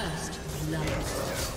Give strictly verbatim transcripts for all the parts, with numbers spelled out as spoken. First love.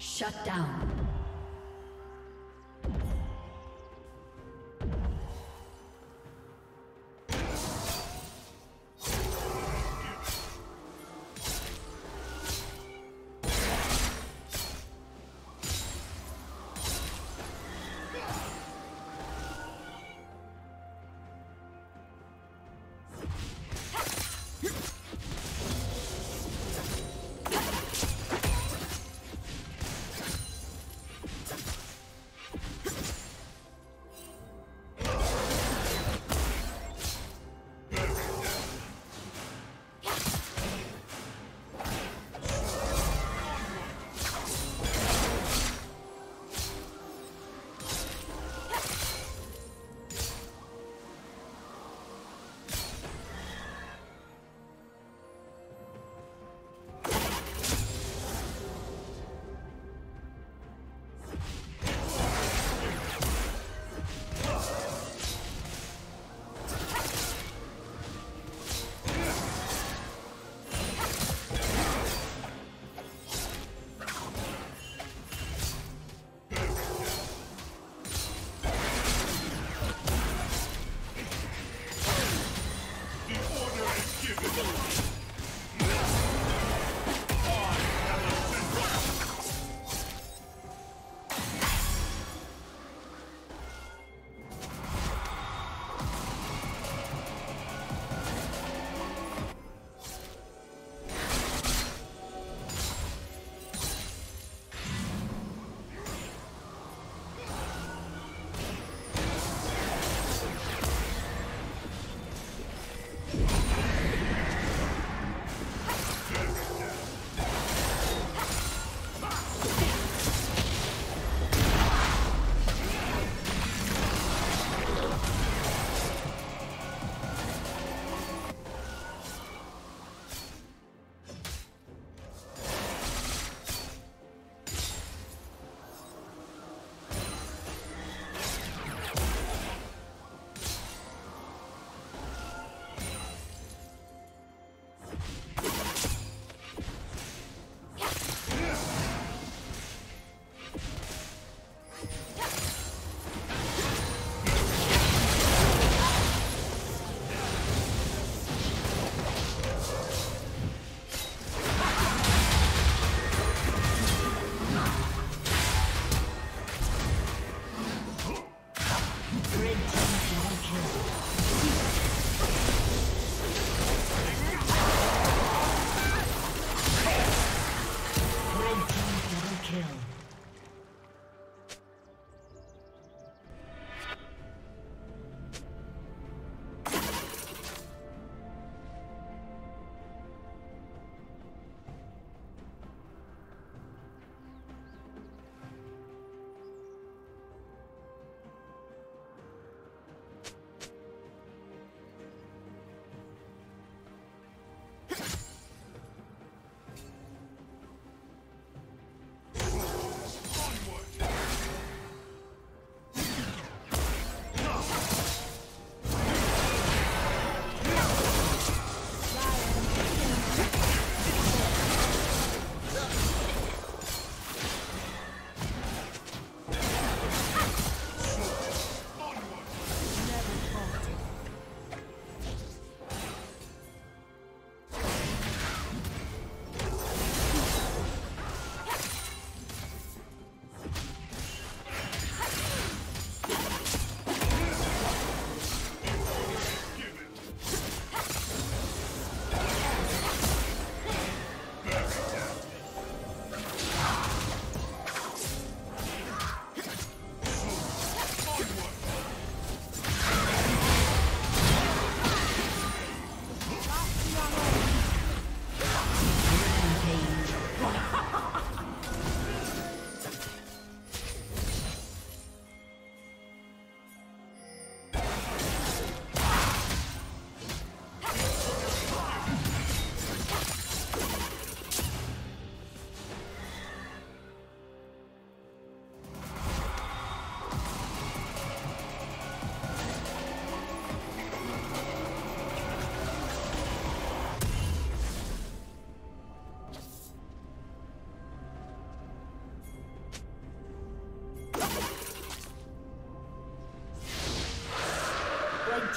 Shut down.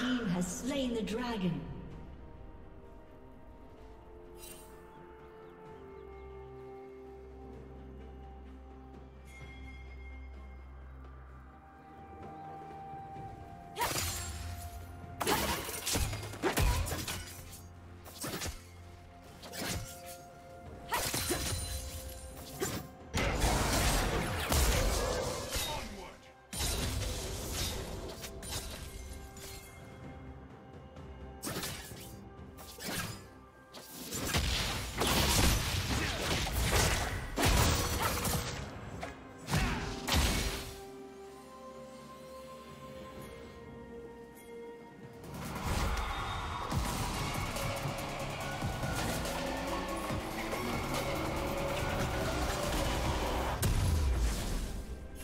Team has slain the dragon.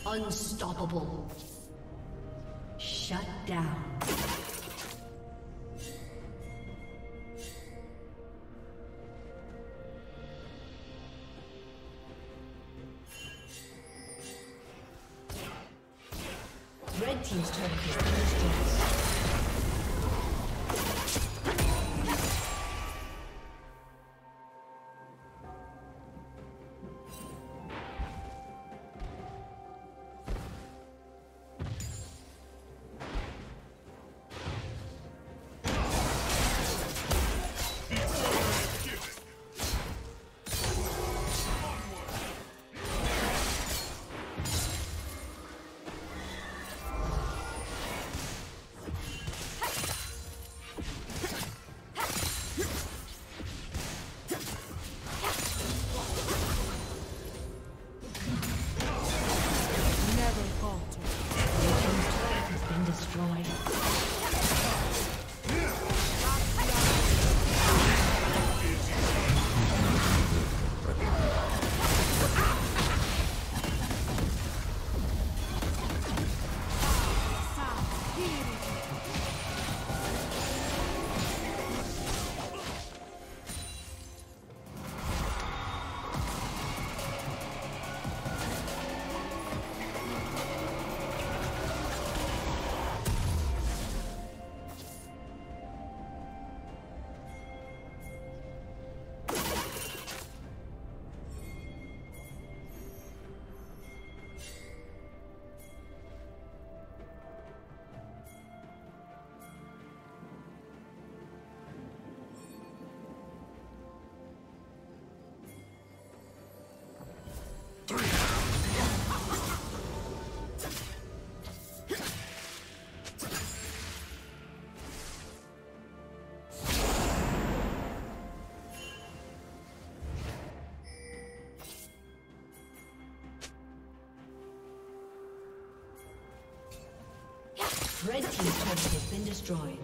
Unstoppable. Shut down. Red team's turret is destroyed. Red Team's turret has been destroyed.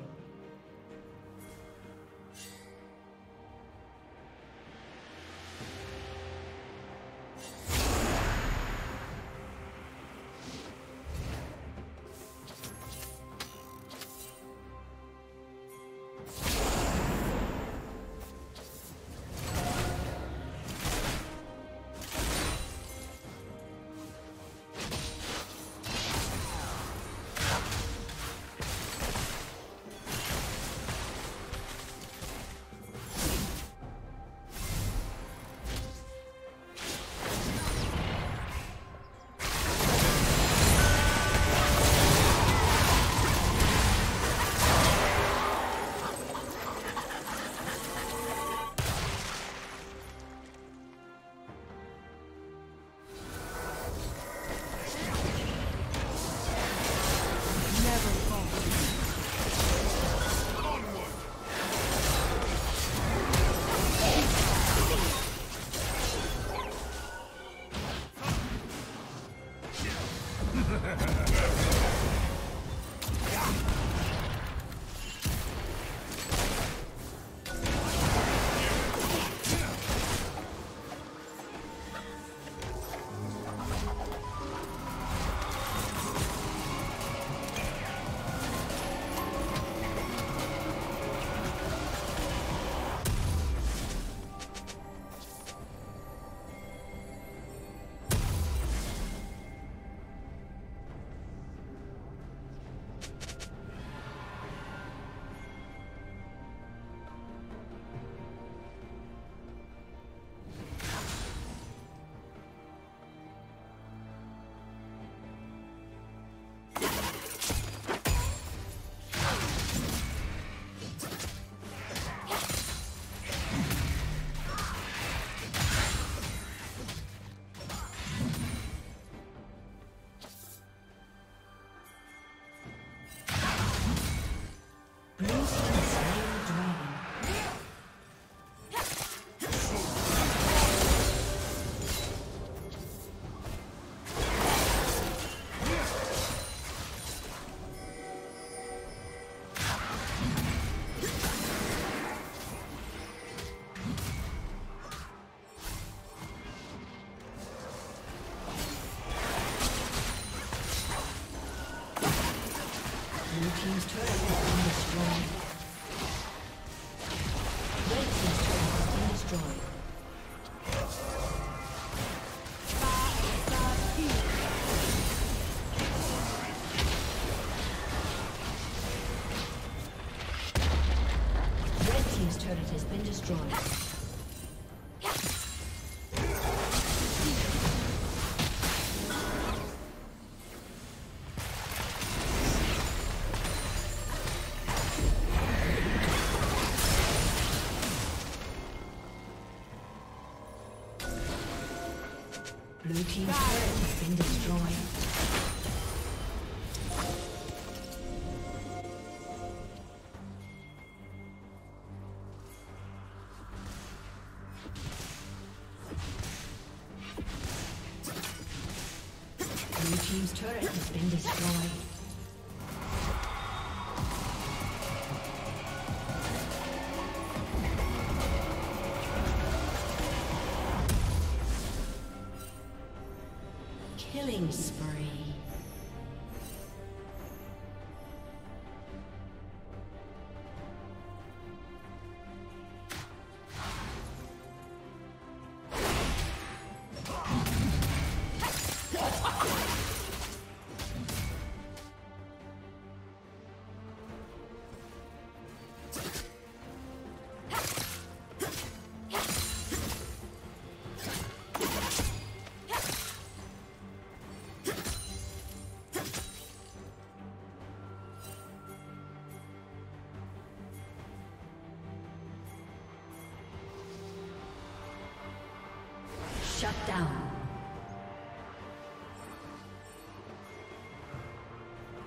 Blue team's turret has been destroyed. Blue team's turret has been destroyed. Killing spree. Shut down.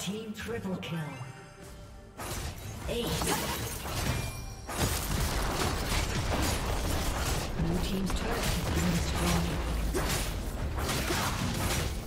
Team triple kill. Eight. Blue team's turret has been destroyed.